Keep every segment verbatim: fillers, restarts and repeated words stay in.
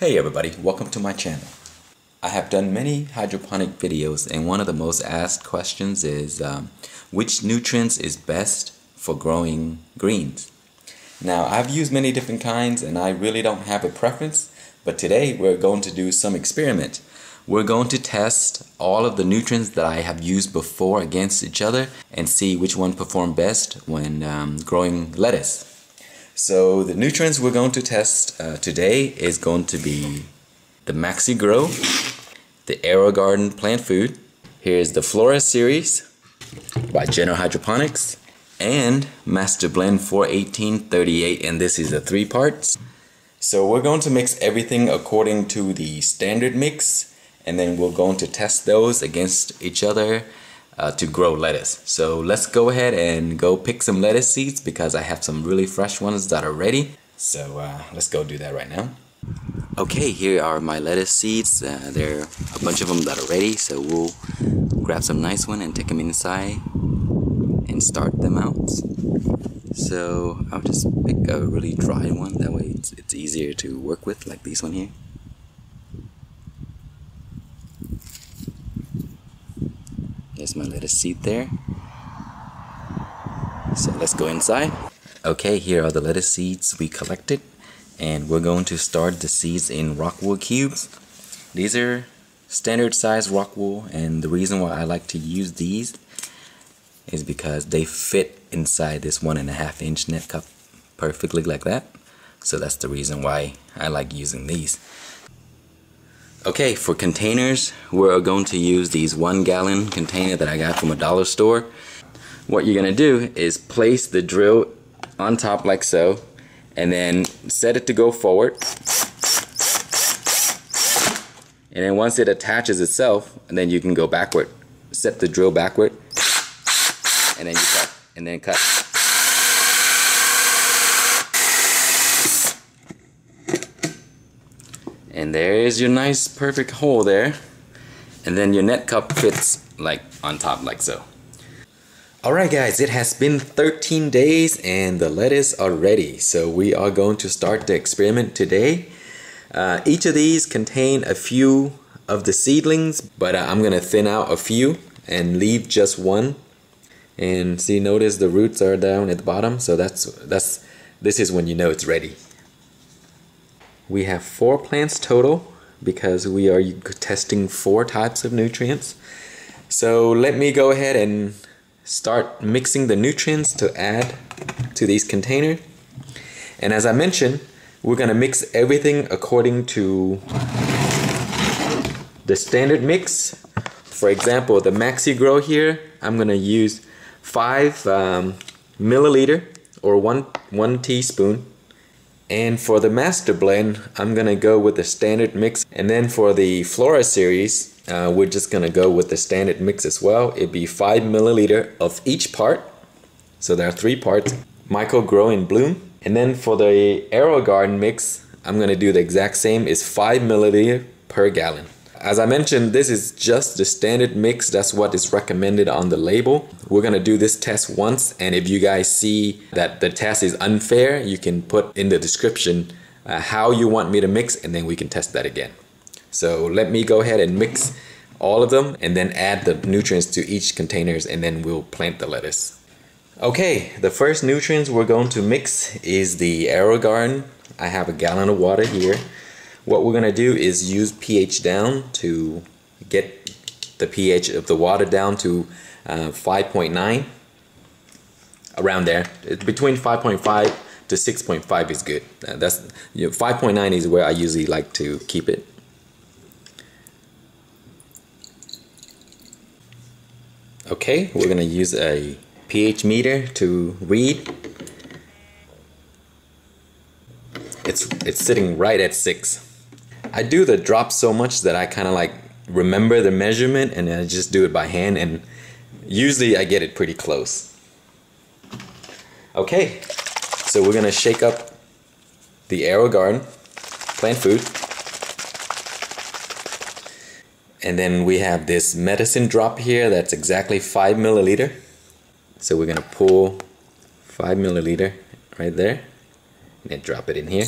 Hey everybody, welcome to my channel. I have done many hydroponic videos, and one of the most asked questions is um, which nutrients is best for growing greens. Now I've used many different kinds and I really don't have a preference, but today we're going to do some experiment. We're going to test all of the nutrients that I have used before against each other and see which one performed best when um, growing lettuce. So the nutrients we're going to test uh, today is going to be the MaxiGro, the AeroGarden plant food. Here's the Flora Series by General Hydroponics and Master Blend four eighteen thirty-eight, and this is the three parts. So we're going to mix everything according to the standard mix, and then we're going to test those against each other Uh, to grow lettuce. So let's go ahead and go pick some lettuce seeds because I have some really fresh ones that are ready. So uh, let's go do that right now. Okay, here are my lettuce seeds. Uh, there are a bunch of them that are ready, so we'll grab some nice one and take them inside and start them out. So I'll just pick a really dry one, that way it's, it's easier to work with, like this one here. There's my lettuce seed there. So let's go inside. Okay, here are the lettuce seeds we collected, and we're going to start the seeds in rock wool cubes. These are standard size rock wool, and the reason why I like to use these is because they fit inside this one and a half inch net cup perfectly like that. So that's the reason why I like using these. Okay, for containers, we're going to use these one gallon container that I got from a dollar store. What you're gonna do is place the drill on top like so, and then set it to go forward. And then once it attaches itself, and then you can go backward. Set the drill backward, and then you cut, and then cut. And there's your nice perfect hole there, and then your net cup fits like on top like so. Alright guys, it has been thirteen days and the lettuce are ready, so we are going to start the experiment today. Uh, each of these contain a few of the seedlings, but uh, I'm gonna thin out a few and leave just one. And see, notice the roots are down at the bottom, so that's that's this is when you know it's ready. We have four plants total because we are testing four types of nutrients. So let me go ahead and start mixing the nutrients to add to these containers. And as I mentioned, we're gonna mix everything according to the standard mix. For example, the MaxiGro here, I'm gonna use five um, milliliter or one, one teaspoon. And for the Master Blend, I'm gonna go with the standard mix. And then for the Flora Series, uh, we're just gonna go with the standard mix as well. It'd be five milliliter of each part. So there are three parts, micro, grow, and bloom. And then for the AeroGarden mix, I'm gonna do the exact same. It's five milliliter per gallon. As I mentioned, this is just the standard mix. That's what is recommended on the label. We're gonna do this test once, and if you guys see that the test is unfair, you can put in the description uh, how you want me to mix, and then we can test that again. So let me go ahead and mix all of them and then add the nutrients to each containers, and then we'll plant the lettuce. Okay, the first nutrients we're going to mix is the AeroGarden. I have a gallon of water here. What we're gonna do is use pH down to get the pH of the water down to Uh, five point nine, around there. It's between five point five to six point five is good. Uh, that's, you know, five point nine is where I usually like to keep it. Okay, we're gonna use a pH meter to read. It's it's sitting right at six. I do the drop so much that I kind of like remember the measurement and I just do it by hand, and usually I get it pretty close. Okay, so we're gonna shake up the AeroGarden plant food. And then we have this medicine drop here that's exactly five milliliter. So we're gonna pull five milliliter right there and then drop it in here.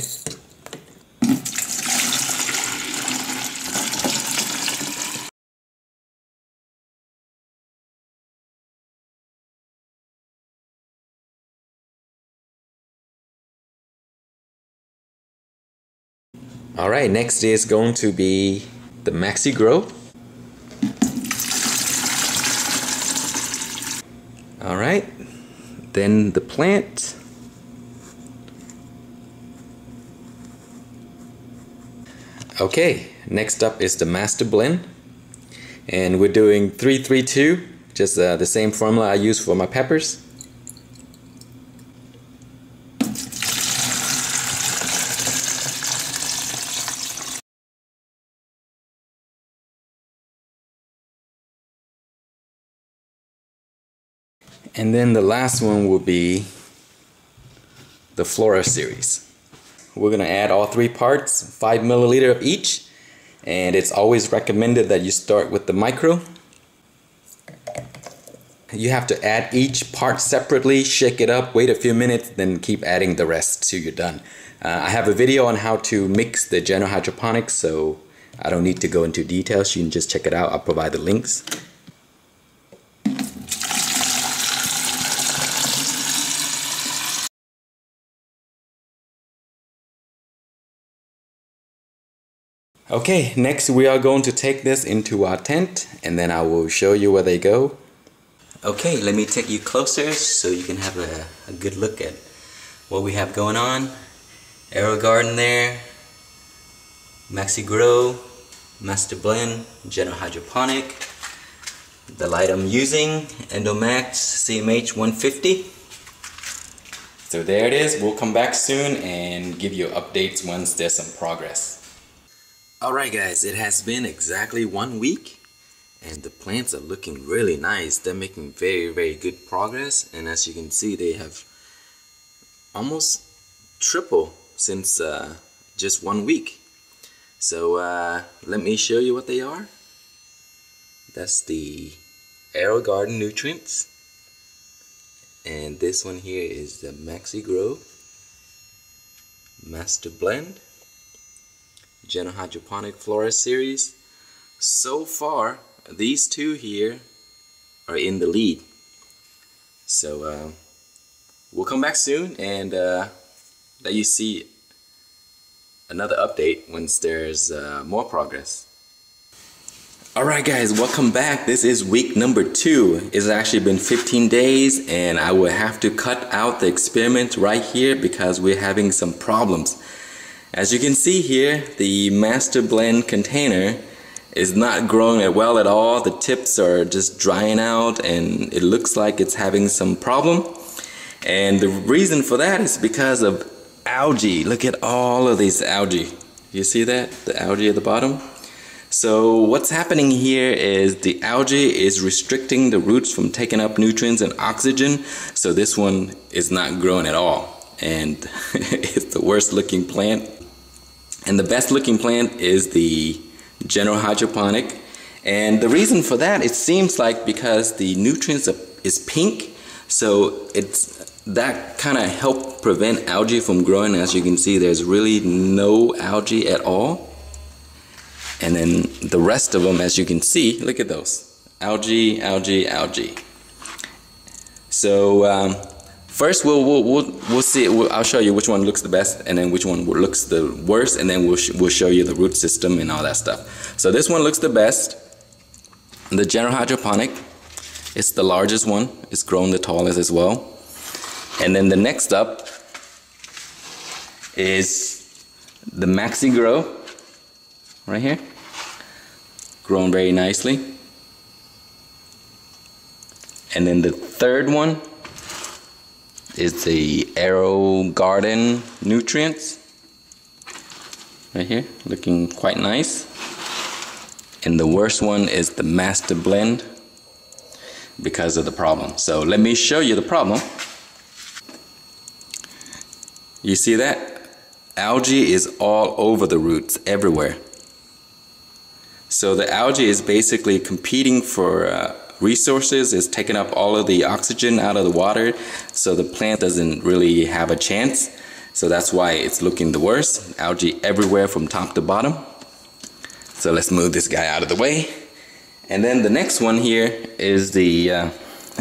Alright, next is going to be the MaxiGro. Alright, then the plant. Okay, next up is the Master Blend. And we're doing three three two, just uh, the same formula I use for my peppers. And then the last one will be the Flora Series. We're going to add all three parts, five milliliters of each, and it's always recommended that you start with the micro. You have to add each part separately, shake it up, wait a few minutes, then keep adding the rest till you're done. Uh, I have a video on how to mix the General Hydroponics, so I don't need to go into details. You can just check it out. I'll provide the links. Okay, next we are going to take this into our tent and then I will show you where they go. Okay, let me take you closer so you can have a, a good look at what we have going on. AeroGarden there, MaxiGro, Master Blend, General Hydroponic, the light I'm using, Endomax C M H one fifty. So there it is, we'll come back soon and give you updates once there's some progress. Alright guys, it has been exactly one week and the plants are looking really nice. They're making very very good progress, and as you can see they have almost triple since uh, just one week. So uh, let me show you what they are. That's the AeroGarden Nutrients, and this one here is the MaxiGro, Master Blend, General Hydroponic Flora Series. So far, these two here are in the lead. So uh, we'll come back soon and uh, let you see another update once there's uh, more progress. Alright guys, welcome back. This is week number two. It's actually been fifteen days and I will have to cut out the experiment right here because we're having some problems. As you can see here, the Master Blend container is not growing well at all. The tips are just drying out and it looks like it's having some problem. And the reason for that is because of algae. Look at all of these algae. You see that? The algae at the bottom. So what's happening here is the algae is restricting the roots from taking up nutrients and oxygen. So this one is not growing at all. And it's the worst looking plant. And the best looking plant is the General Hydroponic, and the reason for that, it seems like because the nutrients are, is pink, so it's that kind of helped prevent algae from growing. As you can see, there's really no algae at all, and then the rest of them, as you can see, look at those algae, algae, algae. So um, first, we'll we'll we'll, we'll see. We'll, I'll show you which one looks the best, and then which one looks the worst, and then we'll sh we'll show you the root system and all that stuff. So this one looks the best. The General Hydroponic, it's the largest one. It's grown the tallest as well. And then the next up is the MaxiGro, right here, grown very nicely. And then the third one is the AeroGarden Nutrients, right here, looking quite nice. And the worst one is the Master Blend because of the problem. So let me show you the problem. You see that? Algae is all over the roots, everywhere. So the algae is basically competing for uh, resources, is taking up all of the oxygen out of the water, so the plant doesn't really have a chance. So that's why it's looking the worst. Algae everywhere from top to bottom. So let's move this guy out of the way. And then the next one here is the uh,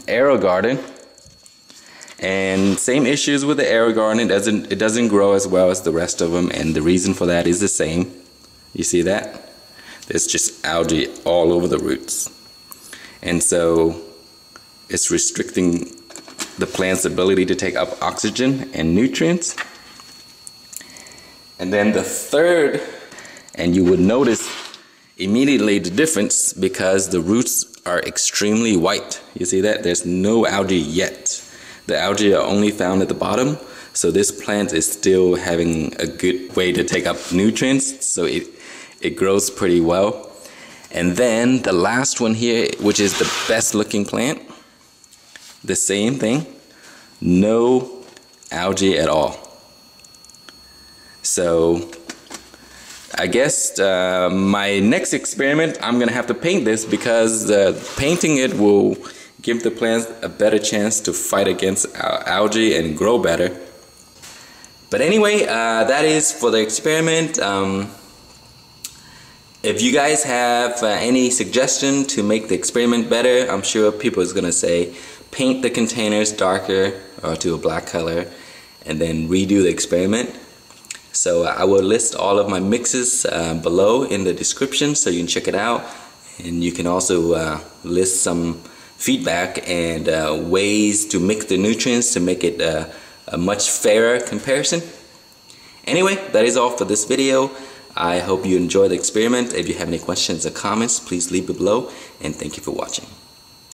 AeroGarden, And same issues with the AeroGarden, it doesn't, it doesn't grow as well as the rest of them, and the reason for that is the same. You see that? There's just algae all over the roots. And so it's restricting the plant's ability to take up oxygen and nutrients. And then the third, and you would notice immediately the difference because the roots are extremely white. You see that? There's no algae yet. The algae are only found at the bottom, so this plant is still having a good way to take up nutrients, so it, it grows pretty well. And then the last one here, which is the best looking plant, the same thing, no algae at all. So I guess uh, my next experiment, I'm gonna have to paint this because uh, painting it will give the plants a better chance to fight against algae and grow better. But anyway, uh, that is for the experiment. Um, if you guys have uh, any suggestion to make the experiment better, I'm sure people is gonna say paint the containers darker or to a black color and then redo the experiment. So uh, I will list all of my mixes uh, below in the description so you can check it out, and you can also uh, list some feedback and uh, ways to mix the nutrients to make it uh, a much fairer comparison. Anyway, that is all for this video. I hope you enjoy the experiment. If you have any questions or comments, please leave it below, and thank you for watching.